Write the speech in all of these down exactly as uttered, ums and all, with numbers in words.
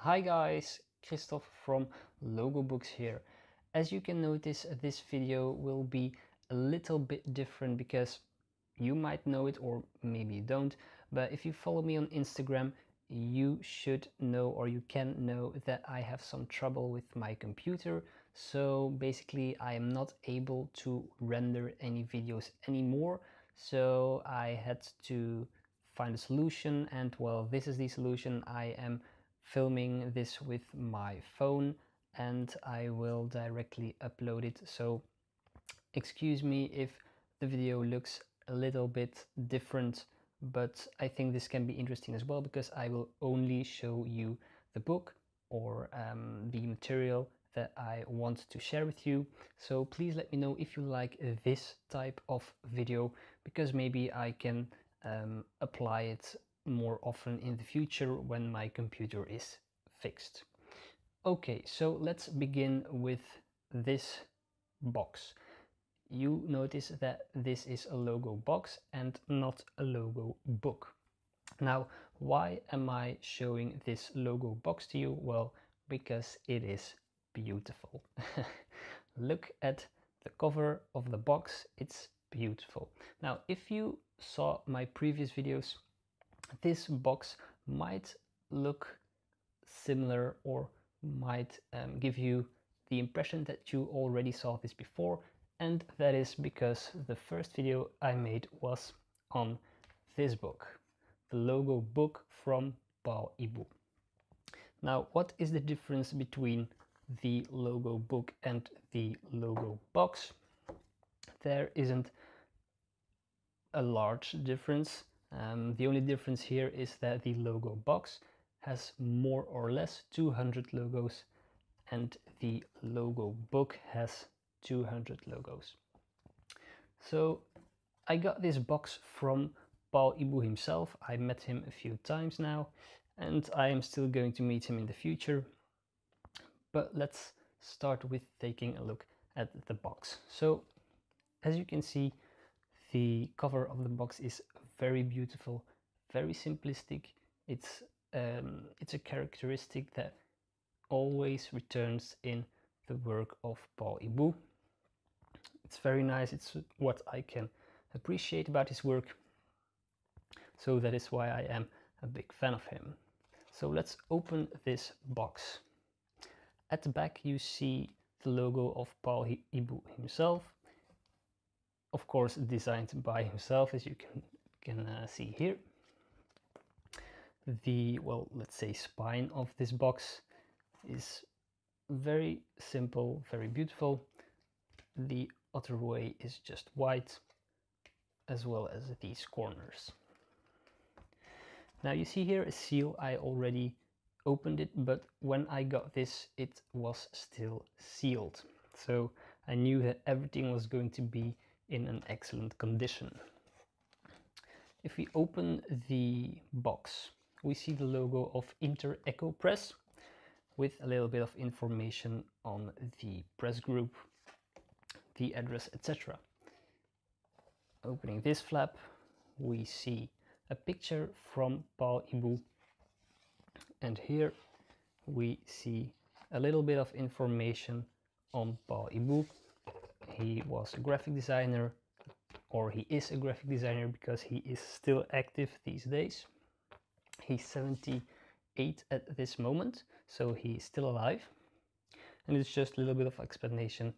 Hi guys, Christophe from Logo Books here. As you can notice, this video will be a little bit different because you might know it or maybe you don't, but if you follow me on Instagram, you should know or you can know that I have some trouble with my computer. So basically I am not able to render any videos anymore. So I had to find a solution, and well, this is the solution. I am filming this with my phone and I will directly upload it. So excuse me if the video looks a little bit different, but I think this can be interesting as well because I will only show you the book or um, the material that I want to share with you. So please let me know if you like this type of video, because maybe I can um, apply it more often in the future when my computer is fixed. Okay, so let's begin with this box. You notice that this is a logo box and not a logo book. Now, why am I showing this logo box to you? Well, because it is beautiful. Look at the cover of the box, it's beautiful. Now, if you saw my previous videos, this box might look similar or might um, give you the impression that you already saw this before. And that is because the first video I made was on this book, the Logo Book from Paul Ibou. Now, what is the difference between the Logo Book and the Logo Box? There isn't a large difference. Um, the only difference here is that the Logo Box has more or less two hundred logos and the Logo Book has two hundred logos. So I got this box from Paul Ibou himself. I met him a few times now and I am still going to meet him in the future. But let's start with taking a look at the box. So as you can see, the cover of the box is very beautiful, very simplistic. It's, um, it's a characteristic that always returns in the work of Paul Ibou. It's very nice, it's what I can appreciate about his work. So that is why I am a big fan of him. So let's open this box. At the back you see the logo of Paul Ibou himself. Of course designed by himself, as you can, can uh, see here. The, well, let's say spine of this box is very simple, very beautiful. The other way is just white, as well as these corners. Now you see here a seal. I already opened it, but when I got this it was still sealed, so I knew that everything was going to be in an excellent condition. If we open the box, we see the logo of Interecho Press, with a little bit of information on the press group, the address, et cetera. Opening this flap, we see a picture from Paul Ibou, and here we see a little bit of information on Paul Ibou. He was a graphic designer, or he is a graphic designer because he is still active these days. He's seventy-eight at this moment, so he's still alive, and it's just a little bit of explanation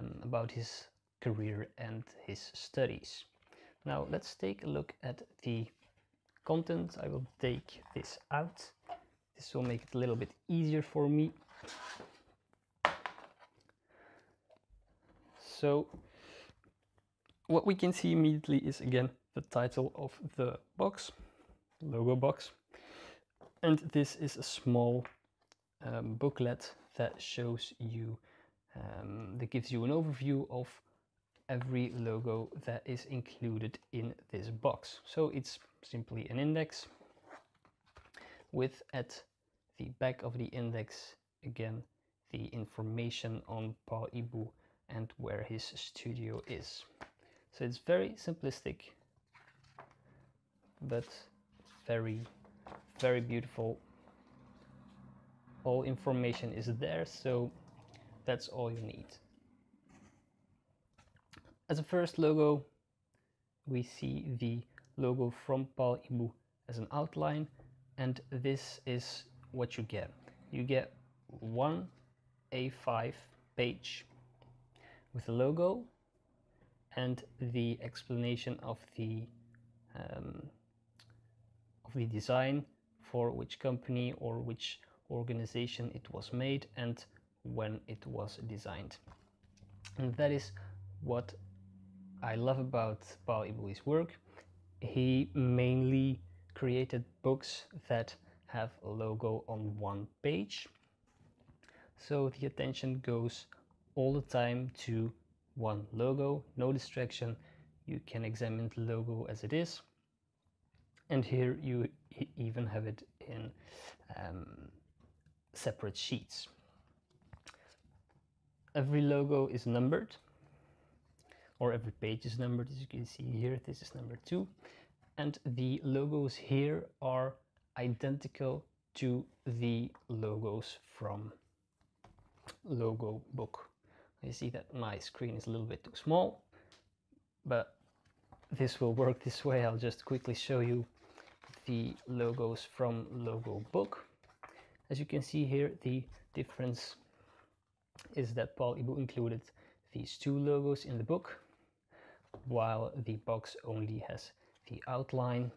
um, about his career and his studies. Now let's take a look at the content. I will take this out. This will make it a little bit easier for me. So what we can see immediately is again the title of the box, Logo Box. And this is a small um, booklet that shows you, um, that gives you an overview of every logo that is included in this box. So it's simply an index with at the back of the index, again, the information on Paul Ibou and where his studio is. So it's very simplistic, but very very beautiful all information is there, so that's all you need. As a first logo, we see the logo from Paul Ibou as an outline, and this is what you get. You get one A five page with the logo and the explanation of the um, of the design, for which company or which organization it was made and when it was designed. And that is what I love about Paul Ibou's work. He mainly created books that have a logo on one page, so the attention goes all the time to one logo, no distraction. You can examine the logo as it is, and here you even have it in um, separate sheets. Every logo is numbered, or every page is numbered, as you can see here. This is number two, and the logos here are identical to the logos from Logo Book. I see that my screen is a little bit too small, but this will work this way. I'll just quickly show you the logos from Logo Book. As you can see here, the difference is that Paul Ibou included these two logos in the book, while the box only has the outline.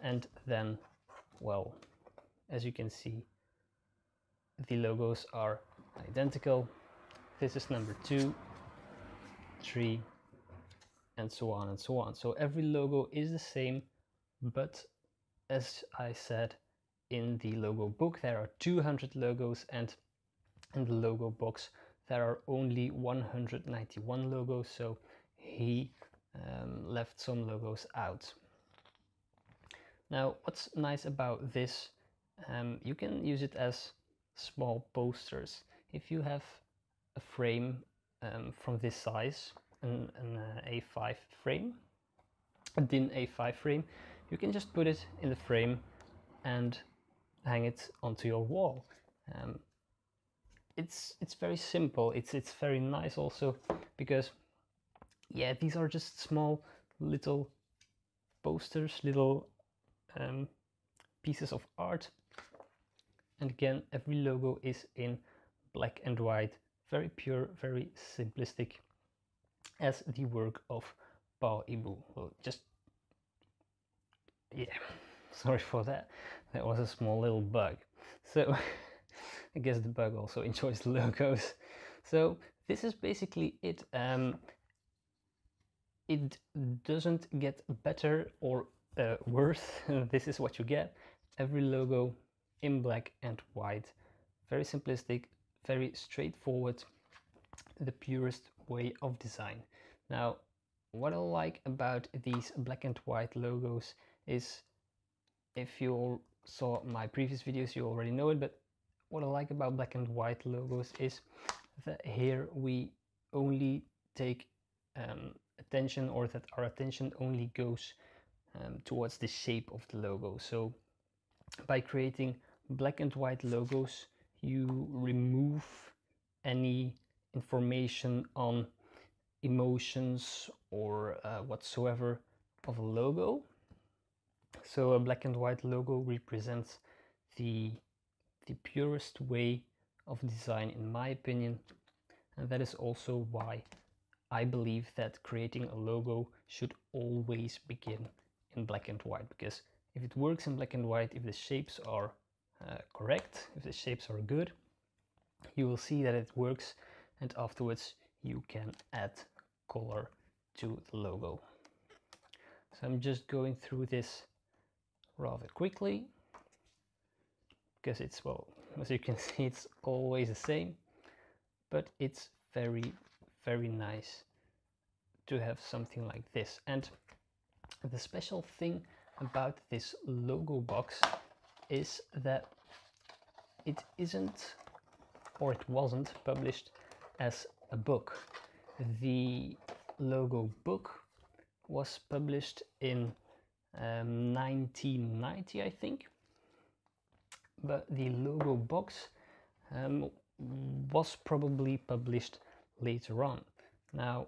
And then, well, as you can see, the logos are identical. This is number two, three, and so on and so on. So every logo is the same, but as I said, in the Logo Book there are two hundred logos, and in the Logo Box there are only one hundred ninety-one logos, so he um, left some logos out. Now, what's nice about this, um, you can use it as small posters. If you have a frame um, from this size, an, an uh, A five frame, a D I N A five frame, you can just put it in the frame and hang it onto your wall. Um, it's it's very simple. It's it's very nice also because, yeah, these are just small little posters, little um, pieces of art. And again, every logo is in black and white, very pure, very simplistic, as the work of Paul Ibou. Well, just, yeah, sorry for that. That was a small little bug. So I guess the bug also enjoys the logos. So this is basically it. Um, it doesn't get better or uh, worse. This is what you get. Every logo in black and white, very simplistic, very straightforward, the purest way of design. Now, what I like about these black and white logos is, if you all saw my previous videos, you already know it, but what I like about black and white logos is that here we only take um, attention, or that our attention only goes um, towards the shape of the logo. So by creating black and white logos, you remove any information on emotions or uh, whatsoever of a logo. So a black and white logo represents the the purest way of design, in my opinion, and that is also why I believe that creating a logo should always begin in black and white, because if it works in black and white, if the shapes are uh, correct, if the shapes are good, you will see that it works, and afterwards you can add color to the logo. So I'm just going through this rather quickly because it's, well, as you can see, it's always the same, but it's very, very nice to have something like this. And the special thing about this logo box is that it isn't, or it wasn't, published as a book. The Logo Book was published in um, nineteen ninety, I think, but the logo box um, was probably published later on. Now,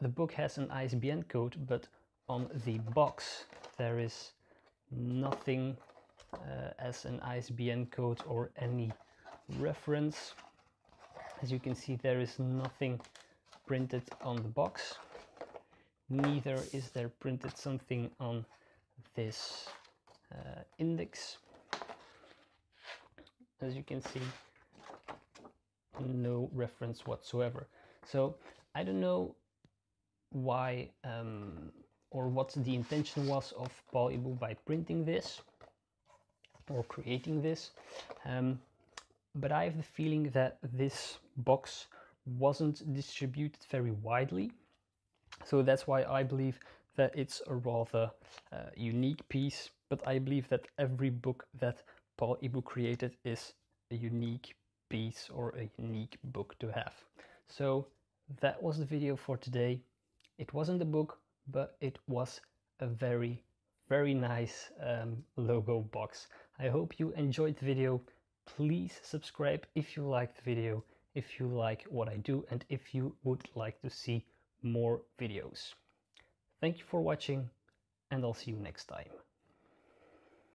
the book has an I S B N code, but on the box there is nothing uh, as an I S B N code or any reference. As you can see, there is nothing printed on the box. Neither is there printed something on this uh, index. As you can see, no reference whatsoever. So I don't know why um, or what the intention was of Paul Ibou by printing this or creating this, um, but I have the feeling that this box wasn't distributed very widely, so that's why I believe that it's a rather uh, unique piece. But I believe that every book that Paul Ibou created is a unique piece or a unique book to have. So that was the video for today. It wasn't a book, but it was a very, very nice um, logo box. I hope you enjoyed the video. Please subscribe if you liked the video, if you like what I do, and if you would like to see more videos. Thank you for watching, and I'll see you next time.